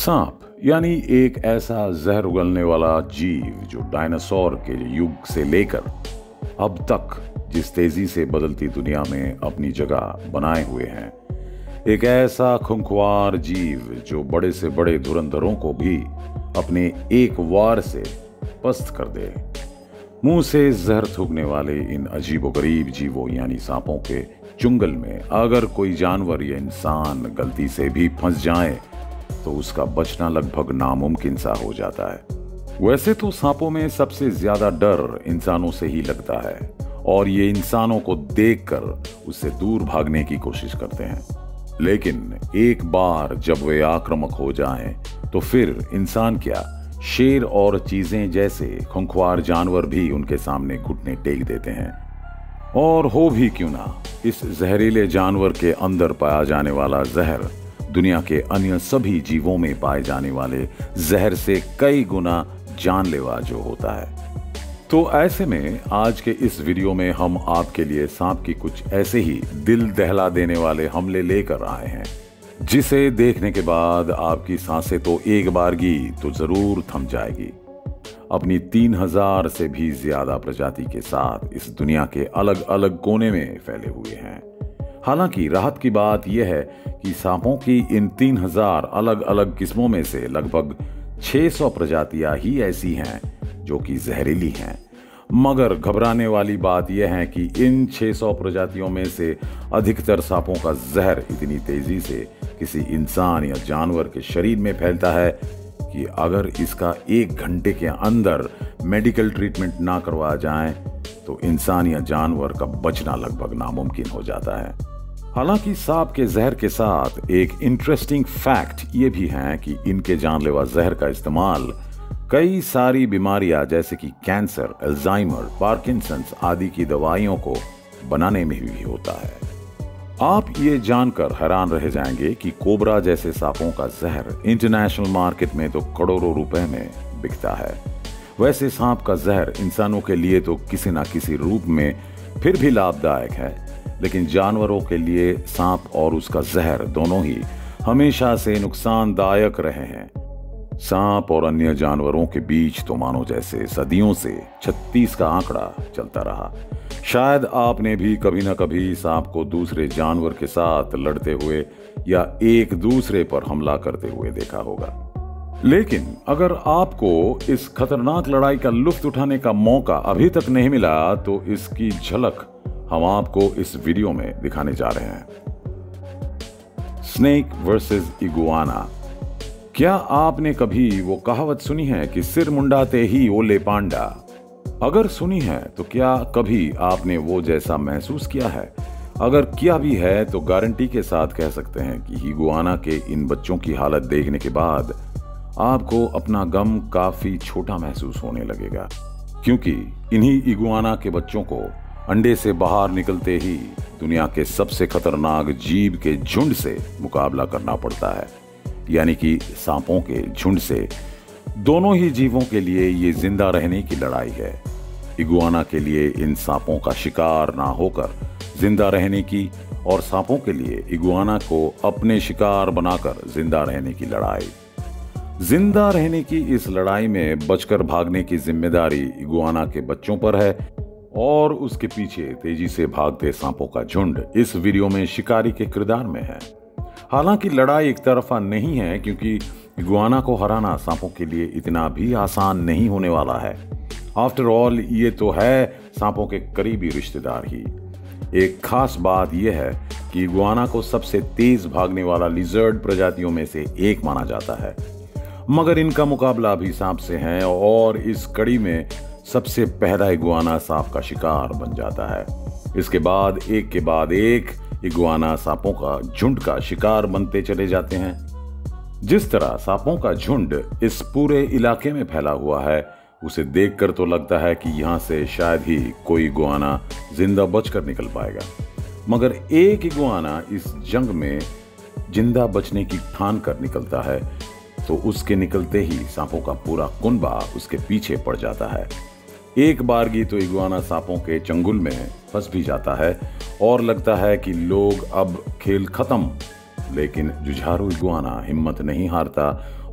सांप यानी एक ऐसा जहर उगलने वाला जीव जो डायनासोर के युग से लेकर अब तक जिस तेजी से बदलती दुनिया में अपनी जगह बनाए हुए हैं, एक ऐसा खुंखार जीव जो बड़े से बड़े धुरंधरों को भी अपने एक वार से पस्त कर दे। मुंह से जहर थूकने वाले इन अजीबोगरीब जीवों यानी सांपों के चुंगल में अगर कोई जानवर या इंसान गलती से भी फंस जाए तो उसका बचना लगभग नामुमकिन सा हो जाता है। वैसे तो सांपों में सबसे ज्यादा डर इंसानों से ही लगता है और ये इंसानों को देखकर उससे दूर भागने की कोशिश करते हैं, लेकिन एक बार जब वे आक्रामक हो जाएं, तो फिर इंसान क्या, शेर और चीजें जैसे खुंखार जानवर भी उनके सामने घुटने टेक देते हैं। और हो भी क्यों ना, इस जहरीले जानवर के अंदर पाया जाने वाला जहर दुनिया के अन्य सभी जीवों में पाए जाने वाले जहर से कई गुना जानलेवा जो होता है। तो ऐसे में आज के इस वीडियो में हम आपके लिए सांप की कुछ ऐसे ही दिल दहला देने वाले हमले लेकर आए हैं, जिसे देखने के बाद आपकी सांसें तो एक बारगी तो जरूर थम जाएगी। अपनी 3000 से भी ज्यादा प्रजाति के साथ इस दुनिया के अलग अलग कोने में फैले हुए हैं। हालांकि राहत की बात यह है कि सांपों की इन 3000 अलग अलग किस्मों में से लगभग 600 प्रजातियां ही ऐसी हैं जो कि जहरीली हैं, मगर घबराने वाली बात यह है कि इन 600 प्रजातियों में से अधिकतर सांपों का जहर इतनी तेजी से किसी इंसान या जानवर के शरीर में फैलता है कि अगर इसका 1 घंटे के अंदर मेडिकल ट्रीटमेंट ना करवाया जाए तो इंसान या जानवर का बचना लगभग नामुमकिन हो जाता है। हालांकि सांप के जहर के साथ एक इंटरेस्टिंग फैक्ट ये भी है कि इनके जानलेवा जहर का इस्तेमाल कई सारी बीमारियां जैसे कि कैंसर, अल्जाइमर, पार्किंसंस आदि की दवाइयों को बनाने में भी होता है। आप ये जानकर हैरान रह जाएंगे कि कोबरा जैसे सांपों का जहर इंटरनेशनल मार्केट में तो करोड़ों रुपए में बिकता है। वैसे सांप का जहर इंसानों के लिए तो किसी ना किसी रूप में फिर भी लाभदायक है, लेकिन जानवरों के लिए सांप और उसका जहर दोनों ही हमेशा से नुकसानदायक रहे हैं। सांप और अन्य जानवरों के बीच तो मानो जैसे सदियों से 36 का आंकड़ा चलता रहा। शायद आपने भी कभी ना कभी सांप को दूसरे जानवर के साथ लड़ते हुए या एक दूसरे पर हमला करते हुए देखा होगा, लेकिन अगर आपको इस खतरनाक लड़ाई का लुत्फ उठाने का मौका अभी तक नहीं मिला तो इसकी झलक हम आपको इस वीडियो में दिखाने जा रहे हैं। Snake versus iguana. क्या आपने कभी वो कहावत सुनी है कि सिर मुंडाते ही ओले पांडा? अगर सुनी है तो क्या कभी आपने वो जैसा महसूस किया है? अगर किया भी है तो गारंटी के साथ कह सकते हैं कि इगुआना के इन बच्चों की हालत देखने के बाद आपको अपना गम काफी छोटा महसूस होने लगेगा, क्योंकि इन्हीं इगुआना के बच्चों को अंडे से बाहर निकलते ही दुनिया के सबसे खतरनाक जीव के झुंड से मुकाबला करना पड़ता है। यानी कि सांपों के झुंड से दोनों ही जीवों के लिए ये जिंदा रहने की लड़ाई है। इगुआना के लिए इन सांपों का शिकार ना होकर जिंदा रहने की और सांपों के लिए इगुआना को अपने शिकार बनाकर जिंदा रहने की लड़ाई। जिंदा रहने की इस लड़ाई में बचकर भागने की जिम्मेदारी इगुआना के बच्चों पर है और उसके पीछे तेजी से भागते सांपों का झुंड इस वीडियो में शिकारी के किरदार में है। हालांकि लड़ाई एक तरफा नहीं है, क्योंकि इगुआना को हराना सांपों के लिए इतना भी आसान नहीं होने वाला है। आफ्टर ऑल ये तो है सांपों के करीबी रिश्तेदार ही। एक खास बात यह है कि इगुआना को सबसे तेज भागने वाला लिजर्ड प्रजातियों में से एक माना जाता है, मगर इनका मुकाबला भी सांप से है और इस कड़ी में सबसे पहला इगुआना सांप का शिकार बन जाता है। इसके बाद एक इगुआना सांपों का झुंड का शिकार बनते चले जाते हैं। जिस तरह सांपों का झुंड इस पूरे इलाके में फैला हुआ है, उसे देखकर तो लगता है कि यहाँ से शायद ही कोई इगुआना जिंदा बचकर निकल पाएगा, मगर एक इगुआना इस जंग में जिंदा बचने की ठान कर निकलता है तो उसके निकलते ही सांपों का पूरा कुनबा उसके पीछे पड़ जाता है। एक बारगी तो इगुआना सांपों के चंगुल में फंस भी जाता है और लगता है कि लोग अब खेल खत्म, लेकिन जुझारू इगुआना हिम्मत नहीं हारता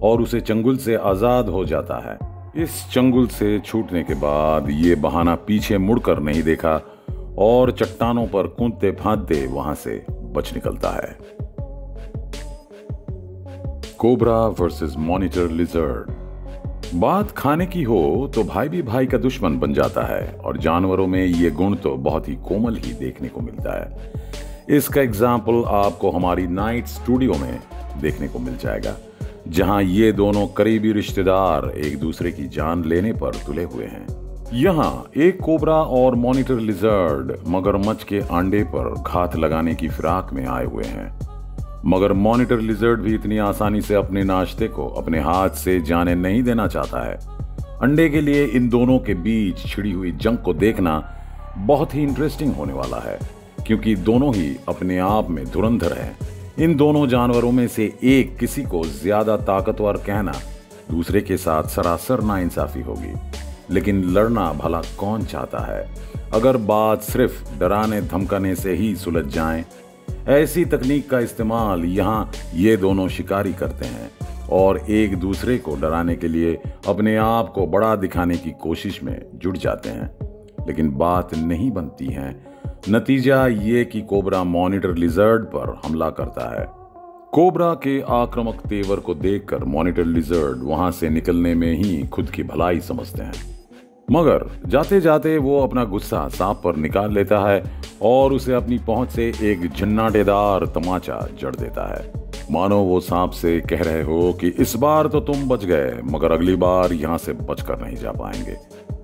और उसे चंगुल से आज़ाद हो जाता है। इस चंगुल से छूटने के बाद ये बहाना पीछे मुड़कर नहीं देखा और चट्टानों पर कूदते फांदते वहां से बच निकलता है। Cobra versus monitor lizard. बात खाने की हो तो भाई भी भाई का दुश्मन बन जाता है और जानवरों में ये गुण तो बहुत ही कोमल ही देखने को मिलता है। इसका एग्जाम्पल आपको हमारी नाइट स्टूडियो में देखने को मिल जाएगा, जहां ये दोनों करीबी रिश्तेदार एक दूसरे की जान लेने पर तुले हुए हैं। यहाँ एक कोबरा और मॉनिटर लिजर्ड मगरमच्छ के अंडे पर घात लगाने की फिराक में आए हुए हैं, मगर मॉनिटर लिजर्ड भी इतनी आसानी से अपने नाश्ते को अपने हाथ से जाने नहीं देना चाहता है। अंडे के लिए इन दोनों के बीच छिड़ी हुई जंग को देखना बहुत ही इंटरेस्टिंग होने वाला है, क्योंकि दोनों ही अपने आप में धुरंधर हैं। इन दोनों जानवरों में से एक किसी को ज्यादा ताकतवर कहना दूसरे के साथ सरासर नाइंसाफी होगी, लेकिन लड़ना भला कौन चाहता है। अगर बात सिर्फ डराने धमकाने से ही सुलझ जाए, ऐसी तकनीक का इस्तेमाल यहाँ ये दोनों शिकारी करते हैं और एक दूसरे को डराने के लिए अपने आप को बड़ा दिखाने की कोशिश में जुट जाते हैं, लेकिन बात नहीं बनती है। नतीजा ये कि कोबरा मॉनिटर लिजर्ड पर हमला करता है। कोबरा के आक्रामक तेवर को देखकर मॉनिटर लिजर्ड वहां से निकलने में ही खुद की भलाई समझते हैं, मगर जाते जाते वो अपना गुस्सा सांप पर निकाल लेता है और उसे अपनी पहुंच से एक झन्नाटेदार तमाचा जड़ देता है, मानो वो सांप से कह रहे हो कि इस बार तो तुम बच गए, मगर अगली बार यहाँ से बचकर नहीं जा पाएंगे।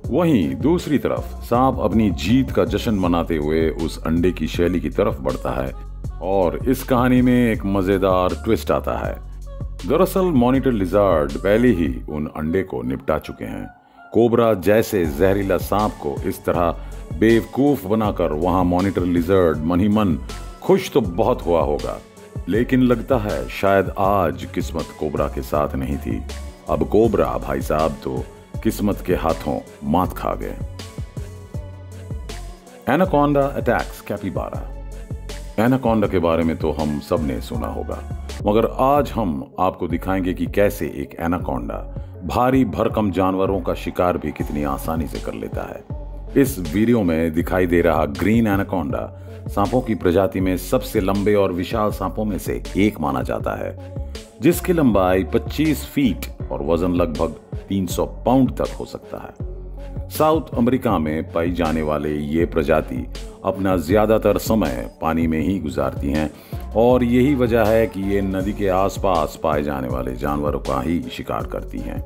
वहीं दूसरी तरफ सांप अपनी जीत का जश्न मनाते हुए उस अंडे की शैली की तरफ बढ़ता है और इस कहानी में एक मजेदार ट्विस्ट आता है। दरअसल मॉनिटर लिजर्ड पहले ही उन अंडे को निपटा चुके हैं। कोबरा जैसे जहरीला सांप को इस तरह बेवकूफ बनाकर वहां मॉनिटर लिजर्ड मन ही मन खुश तो बहुत हुआ होगा, लेकिन लगता है शायद आज किस्मत कोबरा के साथ नहीं थी। अब कोबरा भाई साहब तो किस्मत के हाथों मात खा गए। Anaconda attacks capybara. एनाकोंडा के बारे में तो हम सब ने सुना होगा, मगर आज हम आपको दिखाएंगे कि कैसे एक एनाकोंडा भारी भरकम जानवरों का शिकार भी कितनी आसानी से कर लेता है। इस वीडियो में दिखाई दे रहा ग्रीन एनाकोंडा सांपों की प्रजाति में सबसे लंबे और विशाल सांपों में से एक माना जाता है, जिसकी लंबाई 25 फीट और वजन लगभग 300 पाउंड तक हो सकता है। साउथ अमेरिका में पाई जाने वाले ये प्रजाति अपना ज्यादातर समय पानी में ही गुजारती हैं और यही वजह है कि ये नदी के आसपास पाए जाने वाले जानवरों का ही शिकार करती हैं।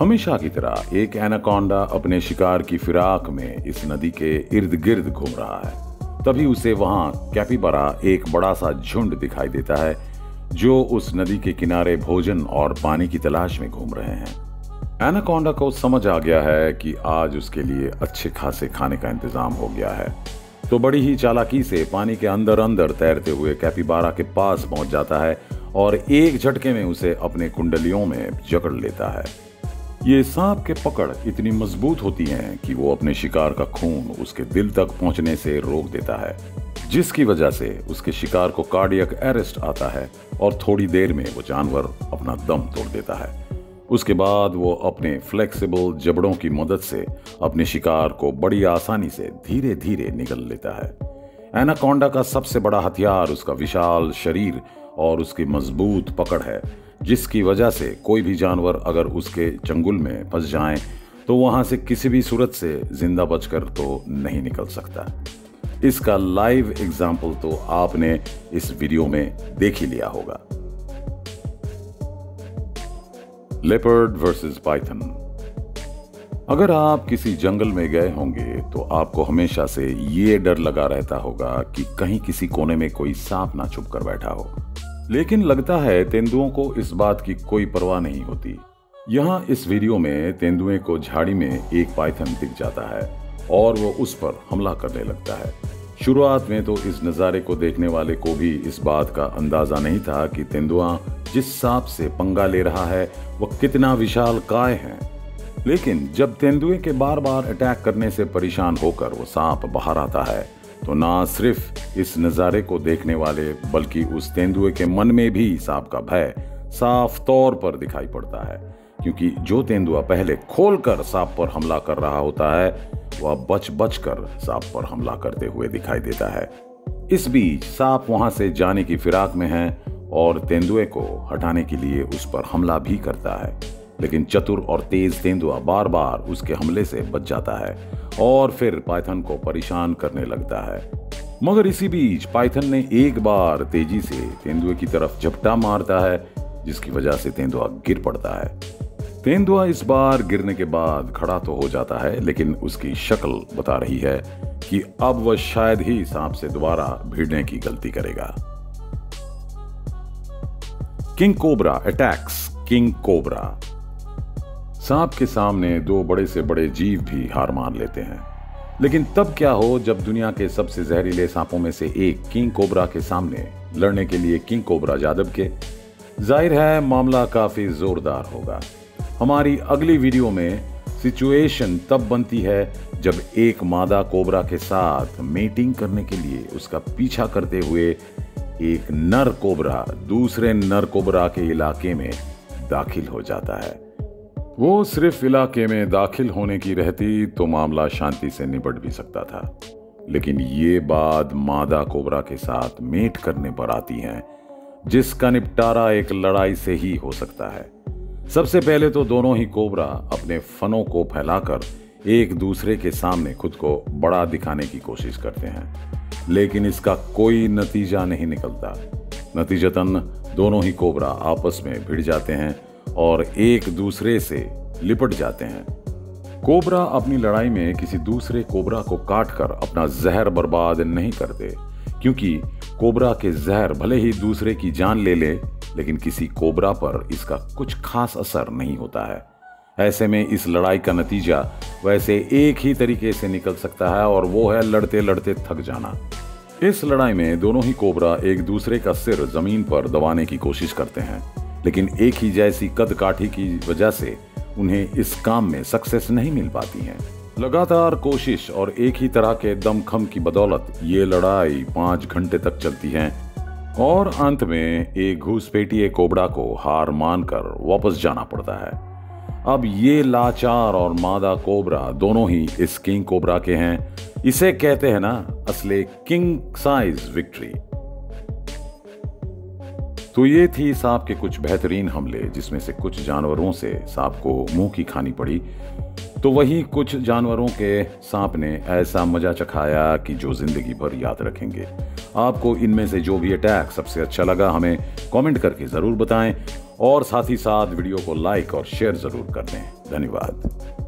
हमेशा की तरह एक एनाकोंडा अपने शिकार की फिराक में इस नदी के इर्द गिर्द घूम रहा है, तभी उसे वहां कैपीबारा एक बड़ा सा झुंड दिखाई देता है जो उस नदी के किनारे भोजन और पानी की तलाश में घूम रहे हैं। एनाकोंडा को समझ आ गया है कि आज उसके लिए अच्छे खासे खाने का इंतजाम हो गया है, तो बड़ी ही चालाकी से पानी के अंदर अंदर तैरते हुए कैपीबारा के पास पहुंच जाता है और एक झटके में उसे अपने कुंडलियों में जकड़ लेता है। ये सांप के पकड़ इतनी मजबूत होती है कि वो अपने शिकार का खून उसके दिल तक पहुंचने से रोक देता है, जिसकी वजह से उसके शिकार को कार्डियक अरेस्ट आता है और थोड़ी देर में वो जानवर अपना दम तोड़ देता है। उसके बाद वो अपने फ्लेक्सिबल जबड़ों की मदद से अपने शिकार को बड़ी आसानी से धीरे धीरे निगल लेता है। एनाकोंडा का सबसे बड़ा हथियार उसका विशाल शरीर और उसकी मजबूत पकड़ है, जिसकी वजह से कोई भी जानवर अगर उसके चंगुल में फंस जाए तो वहां से किसी भी सूरत से जिंदा बचकर तो नहीं निकल सकता। इसका लाइव एग्जाम्पल तो आपने इस वीडियो में देख ही लिया होगा। Leopard versus python. अगर आप किसी जंगल में गए होंगे तो आपको हमेशा से ये डर लगा रहता होगा कि कहीं किसी कोने में कोई सांप ना छुप कर बैठा हो, लेकिन लगता है तेंदुओं को इस बात की कोई परवाह नहीं होती। यहाँ इस वीडियो में तेंदुए को झाड़ी में एक पाइथन दिख जाता है और वो उस पर हमला करने लगता है। शुरुआत में तो इस नज़ारे को देखने वाले को भी इस बात का अंदाज़ा नहीं था कि तेंदुआ जिस सांप से पंगा ले रहा है वह कितना विशाल काय है, लेकिन जब तेंदुए के बार बार अटैक करने से परेशान होकर वो सांप बाहर आता है तो ना सिर्फ इस नज़ारे को देखने वाले बल्कि उस तेंदुए के मन में भी सांप का भय साफ तौर पर दिखाई पड़ता है, क्योंकि जो तेंदुआ पहले खोलकर सांप पर हमला कर रहा होता है वह बच बच कर सांप पर हमला करते हुए दिखाई देता है। इस बीच सांप वहां से जाने की फिराक में है और तेंदुए को हटाने के लिए उस पर हमला भी करता है, लेकिन चतुर और तेज तेंदुआ बार बार उसके हमले से बच जाता है और फिर पाइथन को परेशान करने लगता है। मगर इसी बीच पाइथन ने एक बार तेजी से तेंदुए की तरफ झपटा मारता है, जिसकी वजह से तेंदुआ गिर पड़ता है। तेंदुआ इस बार गिरने के बाद खड़ा तो हो जाता है, लेकिन उसकी शक्ल बता रही है कि अब वह शायद ही सांप से दोबारा भिड़ने की गलती करेगा। King cobra attacks king cobra. सांप के सामने दो बड़े से बड़े जीव भी हार मान लेते हैं, लेकिन तब क्या हो जब दुनिया के सबसे जहरीले सांपों में से एक किंग कोबरा के सामने लड़ने के लिए किंग कोबरा यादव के। जाहिर है मामला काफी जोरदार होगा। हमारी अगली वीडियो में सिचुएशन तब बनती है जब एक मादा कोबरा के साथ मेटिंग करने के लिए उसका पीछा करते हुए एक नर कोबरा दूसरे नर कोबरा के इलाके में दाखिल हो जाता है। वो सिर्फ इलाके में दाखिल होने की रहती तो मामला शांति से निपट भी सकता था, लेकिन ये बात मादा कोबरा के साथ मेट करने पर आती है, जिसका निपटारा एक लड़ाई से ही हो सकता है। सबसे पहले तो दोनों ही कोबरा अपने फनों को फैलाकर एक दूसरे के सामने खुद को बड़ा दिखाने की कोशिश करते हैं, लेकिन इसका कोई नतीजा नहीं निकलता। नतीजतन दोनों ही कोबरा आपस में भिड़ जाते हैं और एक दूसरे से लिपट जाते हैं। कोबरा अपनी लड़ाई में किसी दूसरे कोबरा को काटकर अपना जहर बर्बाद नहीं करते, क्योंकि कोबरा के जहर भले ही दूसरे की जान ले ले, लेकिन किसी कोबरा पर इसका कुछ खास असर नहीं होता है। ऐसे में इस लड़ाई का नतीजा वैसे एक ही तरीके से निकल सकता है, और वो है लड़ते लड़ते थक जाना। इस लड़ाई में दोनों ही कोबरा एक दूसरे का सिर जमीन पर दबाने की कोशिश करते हैं, लेकिन एक ही जैसी कदकाठी की वजह से उन्हें इस काम में सक्सेस नहीं मिल पाती है। लगातार कोशिश और एक ही तरह के दमखम की बदौलत ये लड़ाई 5 घंटे तक चलती है, और अंत में एक घुसपैठिए कोबरा को हार मानकर वापस जाना पड़ता है। अब ये लाचार और मादा कोबरा दोनों ही इस किंग कोबरा के हैं। इसे कहते हैं ना असली किंग साइज विक्ट्री। तो ये थी सांप के कुछ बेहतरीन हमले, जिसमें से कुछ जानवरों से सांप को मुंह की खानी पड़ी, तो वहीं कुछ जानवरों के सांप ने ऐसा मजा चखाया कि जो जिंदगी भर याद रखेंगे। आपको इनमें से जो भी अटैक सबसे अच्छा लगा हमें कमेंट करके ज़रूर बताएं, और साथ ही साथ वीडियो को लाइक और शेयर ज़रूर कर दें। धन्यवाद।